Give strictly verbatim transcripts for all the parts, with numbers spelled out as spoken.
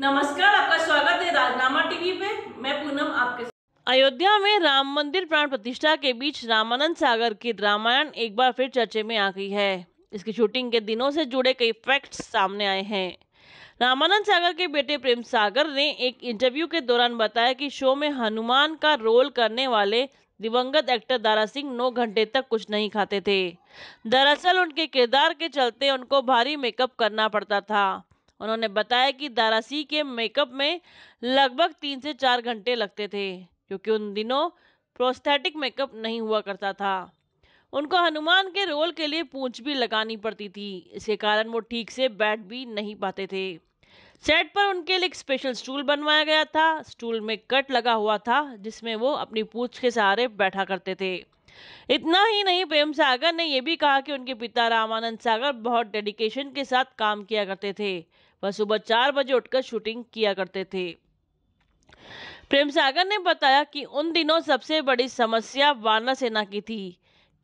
नमस्कार, आपका स्वागत है राजनामा टीवी पे। मैं पूनम आपके साथ। अयोध्या में राम मंदिर प्राण प्रतिष्ठा के बीच रामानंद सागर की रामायण एक बार फिर चर्चे में आ गई है। इसकी शूटिंग के दिनों से जुड़े कई फैक्ट्स सामने आए हैं। रामानंद सागर के बेटे प्रेम सागर ने एक इंटरव्यू के दौरान बताया कि शो में हनुमान का रोल करने वाले दिवंगत एक्टर दारा सिंह नौ घंटे तक कुछ नहीं खाते थे। दरअसल उनके किरदार के चलते उनको भारी मेकअप करना पड़ता था। उन्होंने बताया कि दारा सिंह के मेकअप में लगभग तीन से चार घंटे लगते थे, क्योंकि उन दिनों प्रोस्थेटिक मेकअप नहीं हुआ करता था। उनको हनुमान के रोल के लिए पूंछ भी लगानी पड़ती थी, इसके कारण वो ठीक से बैठ भी नहीं पाते थे। सेट पर उनके लिए एक स्पेशल स्टूल बनवाया गया था। स्टूल में कट लगा हुआ था, जिसमें वो अपनी पूंछ के सहारे बैठा करते थे। इतना ही नहीं, प्रेम सागर ने यह भी कहा कि उनके पिता रामानंद सागर बहुत डेडिकेशन के साथ काम किया करते थे। वह सुबह चार बजे उठकर शूटिंग किया करते थे। प्रेम सागर ने बताया कि उन दिनों सबसे बड़ी समस्या वानर सेना की थी,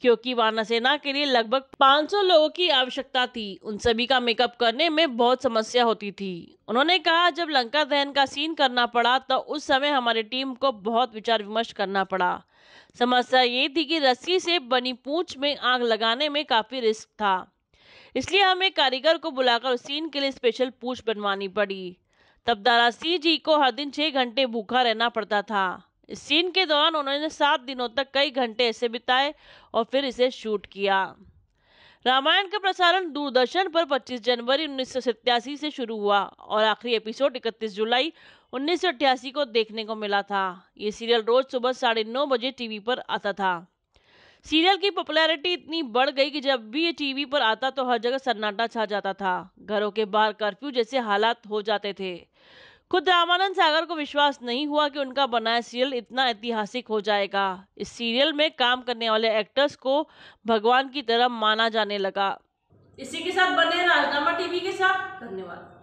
क्योंकि वानर सेना के लिए लगभग पाँच सौ लोगों की आवश्यकता थी। उन सभी का मेकअप करने में बहुत समस्या होती थी। उन्होंने कहा, जब लंका दहन का सीन करना पड़ा तो उस समय हमारी टीम को बहुत विचार विमर्श करना पड़ा। समस्या ये थी कि रस्सी से बनी पूंछ में आग लगाने में काफ़ी रिस्क था, इसलिए हमें कारीगर को बुलाकर उस सीन के लिए स्पेशल पूंछ बनवानी पड़ी। तब दारा सिंह जी को हर दिन छः घंटे भूखा रहना पड़ता था। इस सीन के दौरान उन्होंने सात दिनों तक कई घंटे ऐसे बिताए और फिर इसे शूट किया। रामायण का प्रसारण दूरदर्शन पर पच्चीस जनवरी उन्नीस सौ सत्तासी से शुरू हुआ और आखिरी एपिसोड इकतीस जुलाई उन्नीस सौ अट्ठासी को देखने को मिला था। ये सीरियल रोज सुबह साढ़े नौ बजे टीवी पर आता था। सीरियल की पॉपुलैरिटी इतनी बढ़ गई कि जब भी ये टीवी पर आता तो हर जगह सन्नाटा छा जाता था। घरों के बाहर कर्फ्यू जैसे हालात हो जाते थे। खुद रामानंद सागर को विश्वास नहीं हुआ कि उनका बनाया सीरियल इतना ऐतिहासिक हो जाएगा। इस सीरियल में काम करने वाले एक्टर्स को भगवान की तरह माना जाने लगा। इसी के साथ बने राजनामा टीवी के साथ। धन्यवाद।